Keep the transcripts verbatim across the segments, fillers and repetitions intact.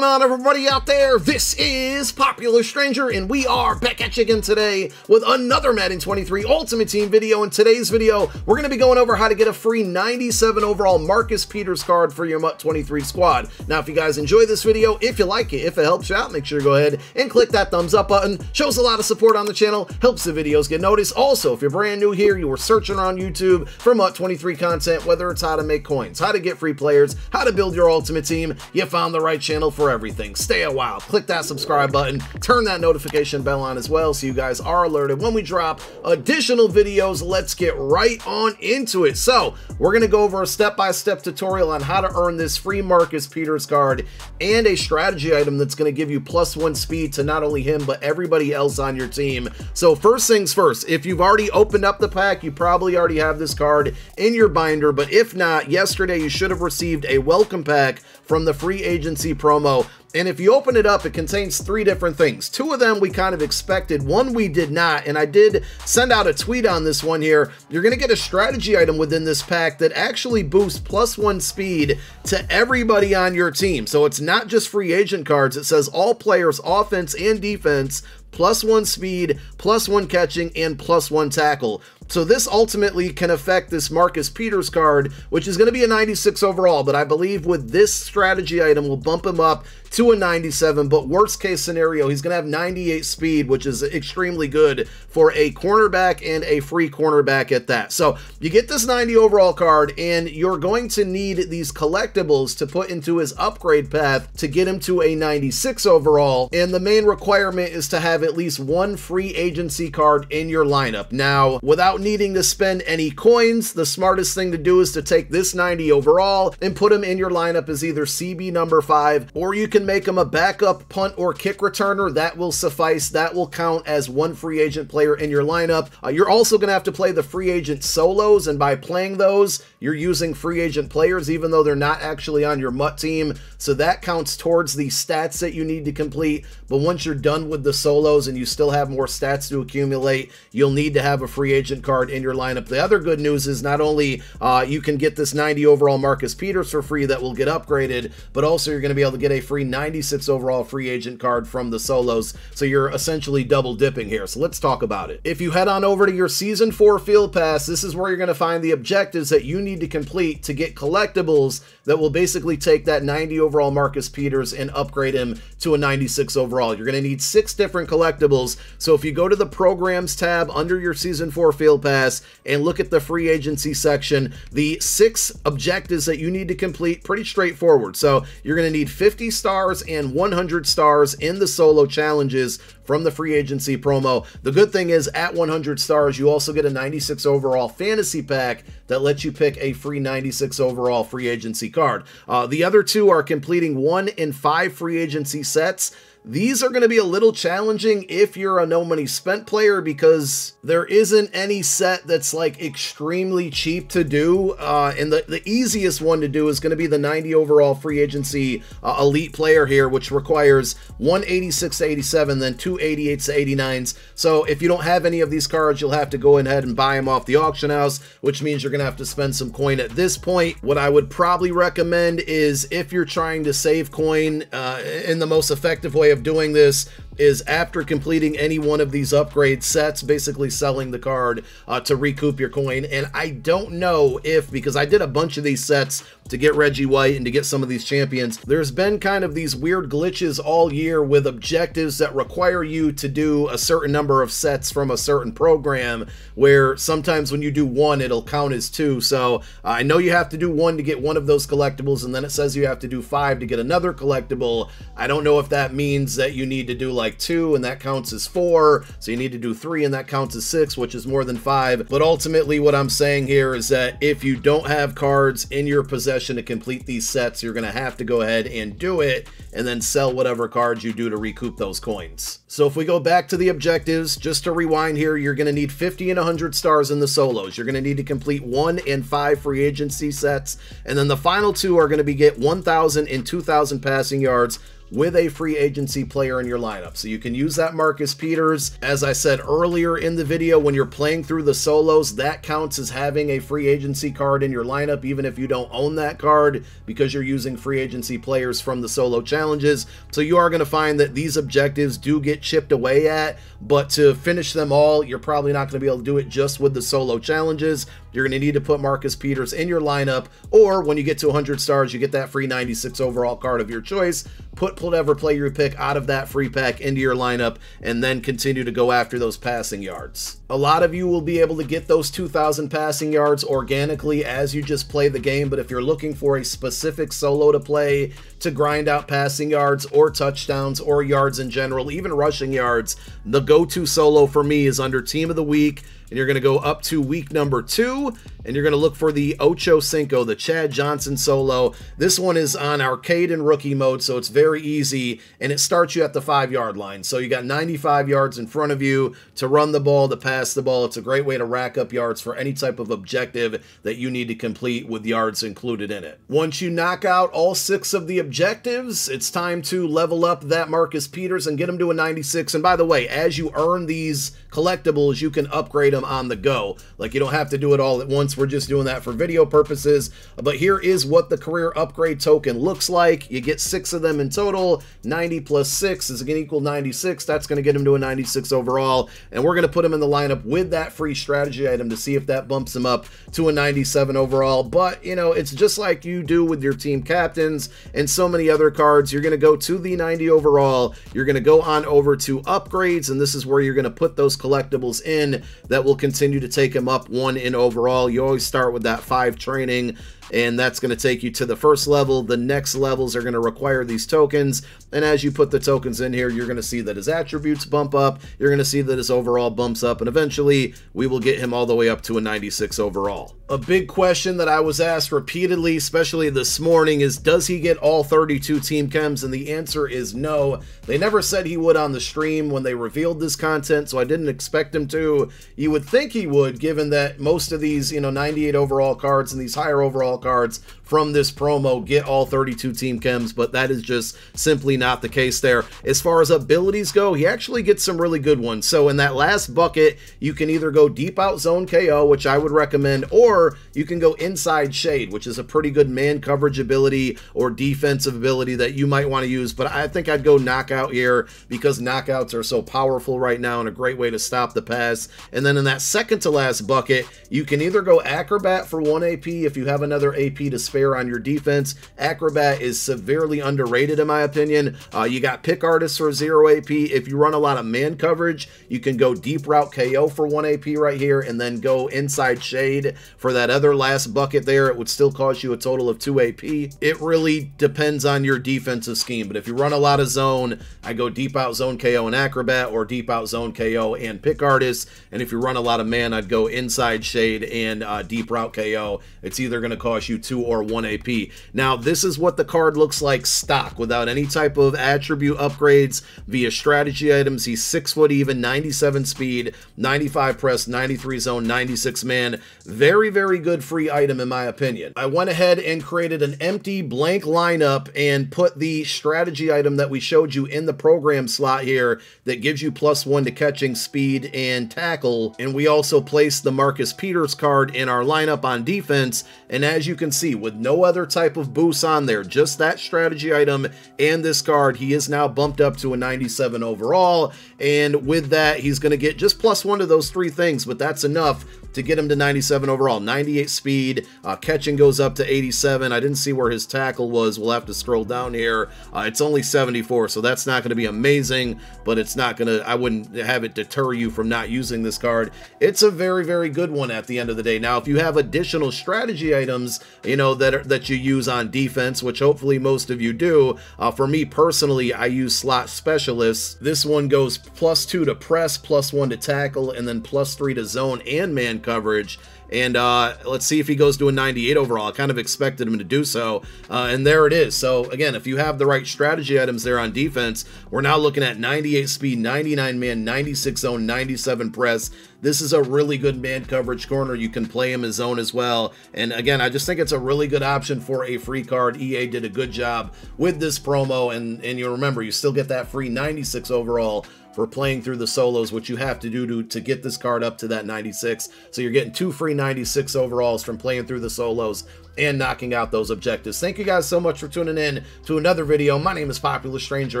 going on, everybody out there? This is Popular Stranger, and we are back at you again today with another Madden twenty-three Ultimate Team video. In today's video, we're going to be going over how to get a free ninety-seven overall Marcus Peters card for your M U T twenty-three squad. Now, if you guys enjoy this video, if you like it, if it helps you out, make sure to go ahead and click that thumbs up button. Shows a lot of support on the channel, helps the videos get noticed. Also, if you're brand new here, you were searching on YouTube for M U T twenty-three content, whether it's how to make coins, how to get free players, how to build your ultimate team, you found the right channel for everything. Stay a while, click that subscribe button, turn that notification bell on as well so you guys are alerted when we drop additional videos. Let's get right on into it. So we're going to go over a step-by-step tutorial on how to earn this free Marcus Peters card and a strategy item that's going to give you plus one speed to not only him but everybody else on your team. So first things first, if you've already opened up the pack, you probably already have this card in your binder, but if not, yesterday you should have received a welcome pack from the free agency promo. And if you open it up, it contains three different things. Two of them we kind of expected, one we did not, and I did send out a tweet on this one here. You're going to get a strategy item within this pack that actually boosts plus one speed to everybody on your team. So it's not just free agent cards. It says all players, offense and defense, plus one speed, plus one catching, and plus one tackle. So this ultimately can affect this Marcus Peters card, which is going to be a ninety-six overall, but I believe with this strategy item will bump him up to a ninety-seven, but worst case scenario, he's going to have ninety-eight speed, which is extremely good for a cornerback and a free cornerback at that. So you get this ninety overall card, and you're going to need these collectibles to put into his upgrade path to get him to a ninety-six overall, and the main requirement is to have at least one free agency card in your lineup. Now, without needing to spend any coins, the smartest thing to do is to take this ninety overall and put him in your lineup as either C B number five, or you can make him a backup punt or kick returner. That will suffice. That will count as one free agent player in your lineup. Uh, you're also going to have to play the free agent solos, and by playing those, you're using free agent players even though they're not actually on your M U T team. So that counts towards the stats that you need to complete. But once you're done with the solo and you still have more stats to accumulate, you'll need to have a free agent card in your lineup. The other good news is not only uh, you can get this ninety overall Marcus Peters for free that will get upgraded, but also you're going to be able to get a free ninety-six overall free agent card from the solos. So you're essentially double dipping here. So let's talk about it. If you head on over to your season four field pass, this is where you're going to find the objectives that you need to complete to get collectibles that will basically take that ninety overall Marcus Peters and upgrade him to a ninety-six overall. You're going to need six different collectibles collectibles. So if you go to the programs tab under your season four field pass and look at the free agency section, the six objectives that you need to complete, pretty straightforward. So you're going to need fifty stars and one hundred stars in the solo challenges from the free agency promo. The good thing is at one hundred stars, you also get a ninety-six overall fantasy pack that lets you pick a free ninety-six overall free agency card. Uh, the other two are completing one in five free agency sets. These are going to be a little challenging if you're a no money spent player because there isn't any set that's like extremely cheap to do. Uh, and the, the easiest one to do is going to be the ninety overall free agency uh, elite player here, which requires one eighty-six to eighty-seven, then two eighty-eights to eighty-nines. So if you don't have any of these cards, you'll have to go ahead and buy them off the auction house, which means you're going to have to spend some coin at this point. What I would probably recommend is if you're trying to save coin uh, in the most effective way of doing this is after completing any one of these upgrade sets, basically selling the card uh, to recoup your coin. And I don't know if, because I did a bunch of these sets to get Reggie White and to get some of these champions, there's been kind of these weird glitches all year with objectives that require you to do a certain number of sets from a certain program, where sometimes when you do one, it'll count as two. So uh, I know you have to do one to get one of those collectibles, and then it says you have to do five to get another collectible. I don't know if that means that you need to do like two and that counts as four, so you need to do three and that counts as six, which is more than five. But ultimately what I'm saying here is that if you don't have cards in your possession to complete these sets, you're going to have to go ahead and do it and then sell whatever cards you do to recoup those coins. So if we go back to the objectives, just to rewind here, you're going to need fifty and one hundred stars in the solos. You're going to need to complete one and five free agency sets, and then the final two are going to be get one thousand and two thousand passing yards with a free agency player in your lineup. So you can use that Marcus Peters. As I said earlier in the video, when you're playing through the solos, that counts as having a free agency card in your lineup, even if you don't own that card, because you're using free agency players from the solo challenges. So you are going to find that these objectives do get chipped away at, but to finish them all, you're probably not going to be able to do it just with the solo challenges. You're going to need to put Marcus Peters in your lineup, or when you get to one hundred stars, you get that free ninety-six overall card of your choice. Put whatever player you pick out of that free pack into your lineup, and then continue to go after those passing yards. A lot of you will be able to get those two thousand passing yards organically as you just play the game, but if you're looking for a specific solo to play to grind out passing yards or touchdowns or yards in general, even rushing yards, the go-to solo for me is under Team of the Week, and you're going to go up to week number two, and you're going to look for the Ocho Cinco, the Chad Johnson solo. This one is on arcade and rookie mode, so it's very easy, and it starts you at the five-yard line. So you got ninety-five yards in front of you to run the ball, to pass the ball. It's a great way to rack up yards for any type of objective that you need to complete with yards included in it. Once you knock out all six of the objectives, it's time to level up that Marcus Peters and get him to a ninety-six. And by the way, as you earn these collectibles, you can upgrade them on the go. Like, you don't have to do it all at once. We're just doing that for video purposes. But here is what the career upgrade token looks like. You get six of them in total. ninety plus six is going to equal ninety-six. That's going to get him to a ninety-six overall. And we're going to put him in the lineup with that free strategy item to see if that bumps him up to a ninety-seven overall. But, you know, it's just like you do with your team captains and so many other cards. You're going to go to the ninety overall. You're going to go on over to upgrades, and this is where you're going to put those collectibles in that will We'll continue to take him up one in overall. You always start with that five training, and that's going to take you to the first level. The next levels are going to require these tokens, and as you put the tokens in here, you're going to see that his attributes bump up, you're going to see that his overall bumps up, and eventually we will get him all the way up to a ninety-six overall. A big question that I was asked repeatedly, especially this morning, is does he get all thirty-two team chems? And the answer is no. They never said he would on the stream when they revealed this content, so I didn't expect him to. You would think he would, given that most of these, you know, ninety-eight overall cards and these higher overall cards from this promo get all thirty-two team chems, but that is just simply not the case there. As far as abilities go, he actually gets some really good ones. So in that last bucket, you can either go deep out zone K O, which I would recommend, or you can go inside shade, which is a pretty good man coverage ability or defensive ability that you might want to use. But I think I'd go knockout here, because knockouts are so powerful right now and a great way to stop the pass. And then in that that second to last bucket, you can either go acrobat for one A P if you have another A P to spare on your defense. Acrobat is severely underrated in my opinion. Uh, you got pick artists for zero A P. If you run a lot of man coverage, you can go deep route K O for one A P right here, and then go inside shade for that other last bucket there. It would still cost you a total of two A P. It really depends on your defensive scheme, but if you run a lot of zone, I go deep out zone K O and acrobat, or deep out zone K O and pick artists. And if you run a lot of man, I'd go inside shade and uh, deep route K O. It's either going to cost you two or one A P. Now, this is what the card looks like stock without any type of attribute upgrades via strategy items. He's six foot even, ninety-seven speed, ninety-five press, ninety-three zone, ninety-six man. Very, very good free item in my opinion. I went ahead and created an empty blank lineup and put the strategy item that we showed you in the program slot here that gives you plus one to catching, speed, and tackle. And we also placed the Marcus Peters card in our lineup on defense, and as you can see, with no other type of boost on there, just that strategy item and this card, he is now bumped up to a ninety-seven overall, and with that, he's going to get just plus one to those three things, but that's enough to get him to ninety-seven overall. ninety-eight speed, uh, catching goes up to eighty-seven. I didn't see where his tackle was. We'll have to scroll down here. Uh, it's only seventy-four, so that's not going to be amazing, but it's not going to, I wouldn't have it deter you from not using this card. It's a very, very good one at the end of the day. Now, if you have additional strategy items, you know, that are, that you use on defense, which hopefully most of you do. Uh, for me personally, I use slot specialists. This one goes plus two to press, plus one to tackle, and then plus three to zone and man coverage. And uh, let's see if he goes to a ninety-eight overall. I kind of expected him to do so. Uh, and there it is. So again, if you have the right strategy items there on defense, we're now looking at ninety-eight speed, ninety-nine man, ninety-six zone, ninety-seven press. This is a really good man coverage corner. You can play him as zone as well. And again, I just think it's a really good option for a free card. E A did a good job with this promo. And, and you remember, you still get that free ninety-six overall for playing through the solos, which you have to do to, to get this card up to that ninety-six. So you're getting two free ninety-six overalls from playing through the solos and knocking out those objectives. Thank you guys so much for tuning in to another video. My name is Popular Stranger,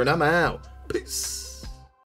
and I'm out. Peace.